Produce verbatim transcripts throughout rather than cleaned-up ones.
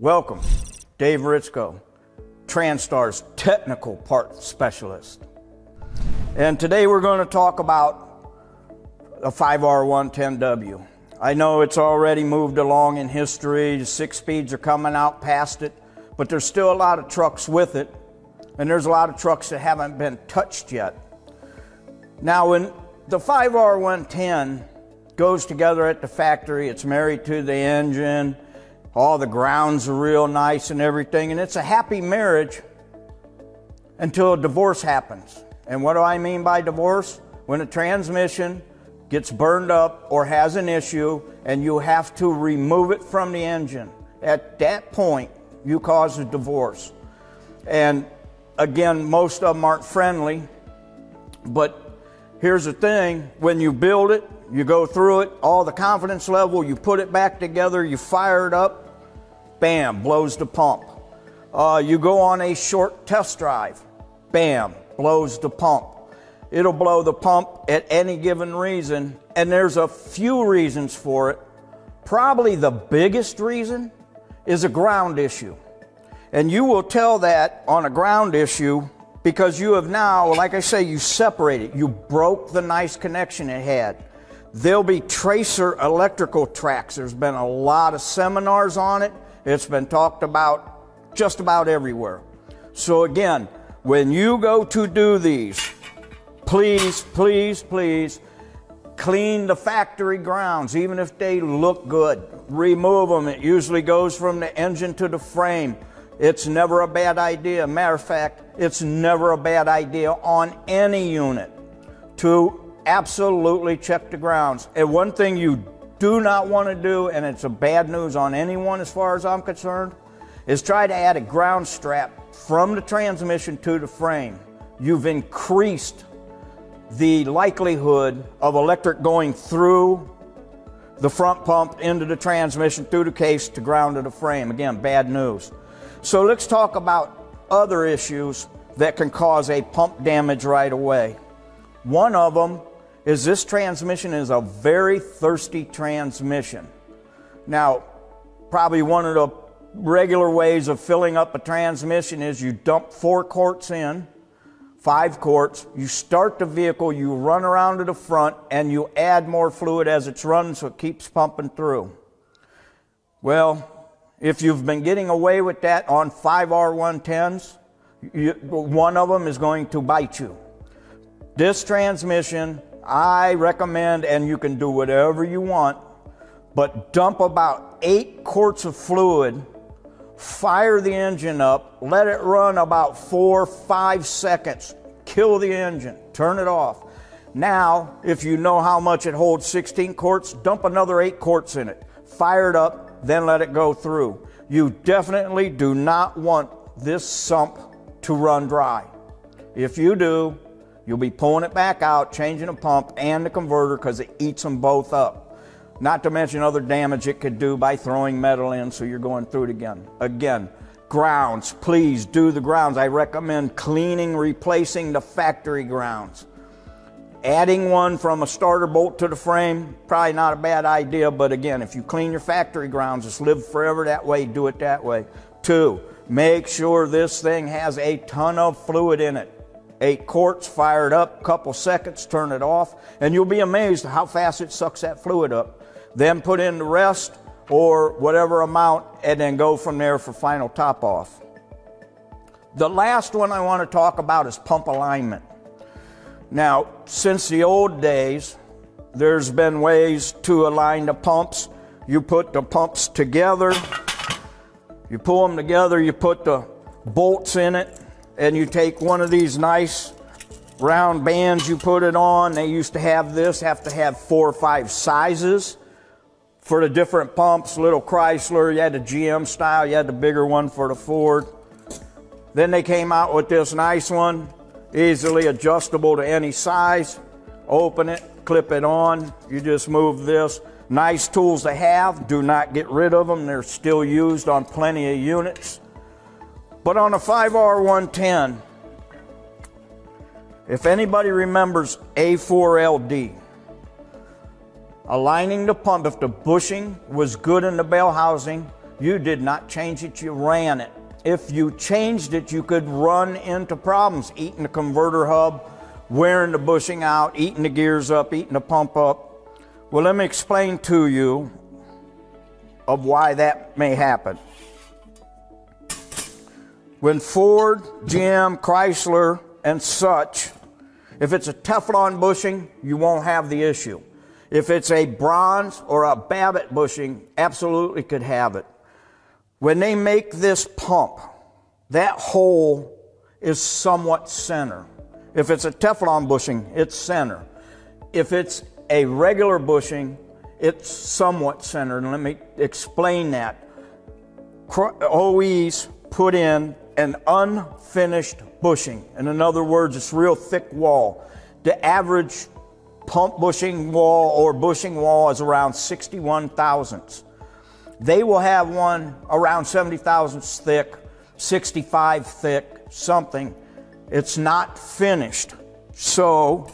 Welcome, Dave Hritsko, Transtar's technical part specialist. And today we're going to talk about a five R one ten W. I know it's already moved along in history, the six speeds are coming out past it, but there's still a lot of trucks with it, and there's a lot of trucks that haven't been touched yet. Now, when the five R one ten goes together at the factory, it's married to the engine, all the grounds are real nice and everything, and it's a happy marriage until a divorce happens. And what do I mean by divorce? When a transmission gets burned up or has an issue and you have to remove it from the engine, at that point you cause a divorce. And again, most of them aren't friendly, but here's the thing, when you build it, you go through it, all the confidence level, you put it back together, you fire it up, bam, blows the pump. Uh, you go on a short test drive, bam, blows the pump. It'll blow the pump at any given reason, and there's a few reasons for it. Probably the biggest reason is a ground issue. And you will tell that on a ground issue because you have now, like I say, you separate it. You broke the nice connection it had. There'll be tracer electrical tracks. There's been a lot of seminars on it. It's been talked about just about everywhere. So again, when you go to do these, please, please, please clean the factory grounds, even if they look good. Remove them. It usually goes from the engine to the frame. It's never a bad idea. Matter of fact, it's never a bad idea on any unit to absolutely check the grounds. And one thing you do not want to do, and it's a bad news on anyone as far as I'm concerned, is try to add a ground strap from the transmission to the frame. You've increased the likelihood of electric going through the front pump into the transmission, through the case, to ground to the frame. Again, bad news. So let's talk about other issues that can cause a pump damage right away. One of them is this transmission is a very thirsty transmission. Now, probably one of the regular ways of filling up a transmission is you dump four quarts in, five quarts, you start the vehicle, you run around to the front, and you add more fluid as it's running so it keeps pumping through. Well, if you've been getting away with that on five R one tens, you, one of them is going to bite you. This transmission, I recommend, and you can do whatever you want, but dump about eight quarts of fluid, fire the engine up, let it run about four, five seconds, kill the engine, turn it off. Now, if you know how much it holds, sixteen quarts, dump another eight quarts in it, fire it up, then let it go through. You definitely do not want this sump to run dry. If you do, you'll be pulling it back out, changing the pump and the converter because it eats them both up. Not to mention other damage it could do by throwing metal in, so you're going through it again. Again, grounds, please do the grounds. I recommend cleaning, replacing the factory grounds. Adding one from a starter bolt to the frame, probably not a bad idea, but again, if you clean your factory grounds, just live forever that way, do it that way. Two, make sure this thing has a ton of fluid in it. Eight quarts, fire it up, couple seconds, turn it off, and you'll be amazed how fast it sucks that fluid up. Then put in the rest or whatever amount and then go from there for final top off. The last one I want to talk about is pump alignment. Now, since the old days, there's been ways to align the pumps. You put the pumps together, you pull them together, you put the bolts in it, and you take one of these nice round bands, you put it on. They used to have this, have to have four or five sizes for the different pumps. Little Chrysler, you had the G M style, you had the bigger one for the Ford. Then they came out with this nice one, easily adjustable to any size. Open it, clip it on, you just move this. Nice tools to have, do not get rid of them, they're still used on plenty of units. But on a five R one ten, if anybody remembers A four L D, aligning the pump, if the bushing was good in the bell housing, You did not change it, you ran it. If you changed it, you could run into problems, eating the converter hub, wearing the bushing out, eating the gears up, eating the pump up. Well, let me explain to you of why that may happen. When Ford, G M, Chrysler, and such, if it's a Teflon bushing, you won't have the issue. If it's a bronze or a Babbitt bushing, absolutely could have it. When they make this pump, that hole is somewhat center. If it's a Teflon bushing, it's center. If it's a regular bushing, it's somewhat centered. And let me explain that. O Es put in an unfinished bushing. And in other words, it's real thick wall. The average pump bushing wall or bushing wall is around sixty-one thousandths. They will have one around seventy thousandths thick, sixty-five thick, something. It's not finished. So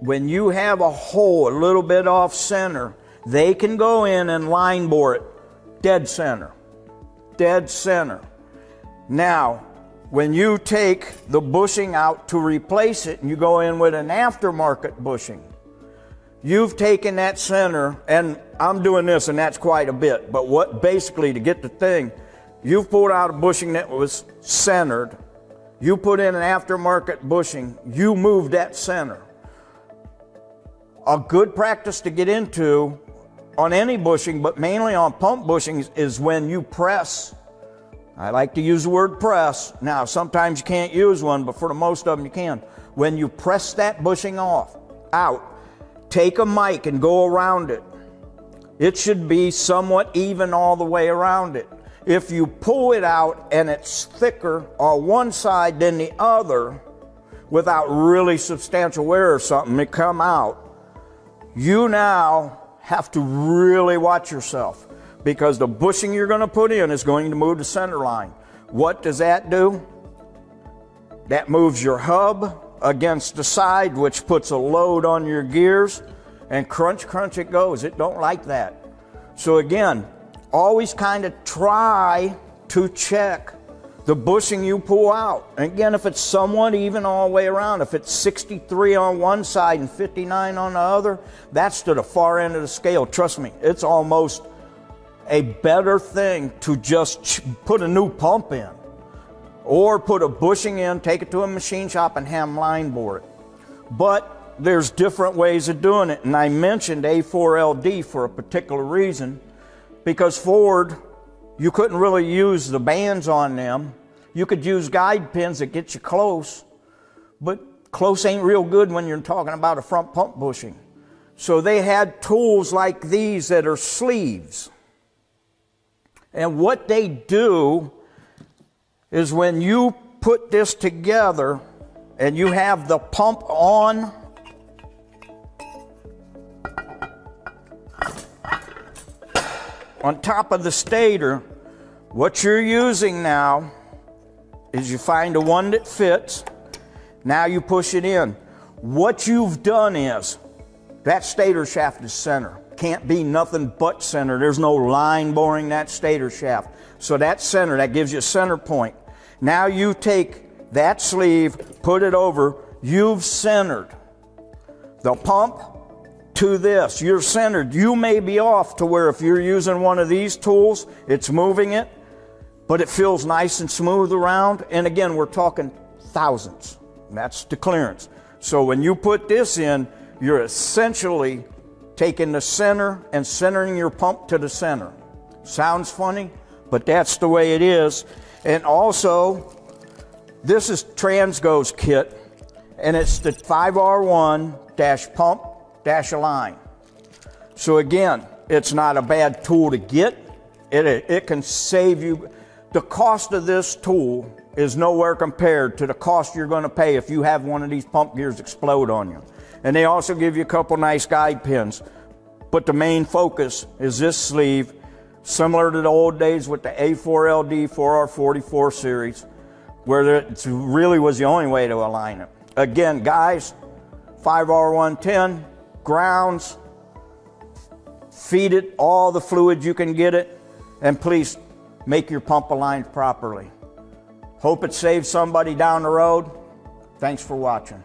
when you have a hole a little bit off center, they can go in and line bore it dead center. Dead center. Now, when you take the bushing out to replace it and you go in with an aftermarket bushing, you've taken that center, and I'm doing this and that's quite a bit, but what basically to get the thing, you've pulled out a bushing that was centered, you put in an aftermarket bushing, you moved that center. A good practice to get into on any bushing, but mainly on pump bushings, is when you press. I like to use the word press. Now, sometimes you can't use one, but for the most of them you can. When you press that bushing off, out, take a mic and go around it. It should be somewhat even all the way around it. If you pull it out and it's thicker on one side than the other, without really substantial wear or something, it come out, you now have to really watch yourself, because the bushing you're going to put in is going to move the center line. What does that do? That moves your hub against the side, which puts a load on your gears, and crunch, crunch it goes. It don't like that. So again, always kind of try to check the bushing you pull out. And again, if it's somewhat even all the way around, if it's sixty-three on one side and fifty-nine on the other, that's to the far end of the scale. Trust me, it's almost a better thing to just put a new pump in or put a bushing in, take it to a machine shop and have them line bore it. But there's different ways of doing it. And I mentioned A four L D for a particular reason, because Ford, you couldn't really use the bands on them. You could use guide pins that get you close, but close ain't real good when you're talking about a front pump bushing. So they had tools like these that are sleeves. And what they do is when you put this together and you have the pump on, on top of the stator, what you're using now is you find the one that fits. Now you push it in. What you've done is, that stator shaft is center. Can't be nothing but center. There's no line boring that stator shaft. So that's center, that gives you a center point. Now you take that sleeve, put it over, you've centered the pump to this. You're centered. You may be off to where if you're using one of these tools, it's moving it, but it feels nice and smooth around. And again, we're talking thousandths. That's the clearance. So when you put this in, you're essentially taking the center and centering your pump to the center. Sounds funny, but that's the way it is. And also, this is Transgo's kit, and it's the five R one pump dash align. So again, it's not a bad tool to get. It, it can save you. The cost of this tool is nowhere compared to the cost you're going to pay if you have one of these pump gears explode on you. And they also give you a couple nice guide pins. But the main focus is this sleeve, similar to the old days with the A four L D four R forty-four series, where it really was the only way to align it. Again, guys, five R one ten, grounds, feed it all the fluid you can get it, and please make your pump aligned properly. Hope it saves somebody down the road. Thanks for watching.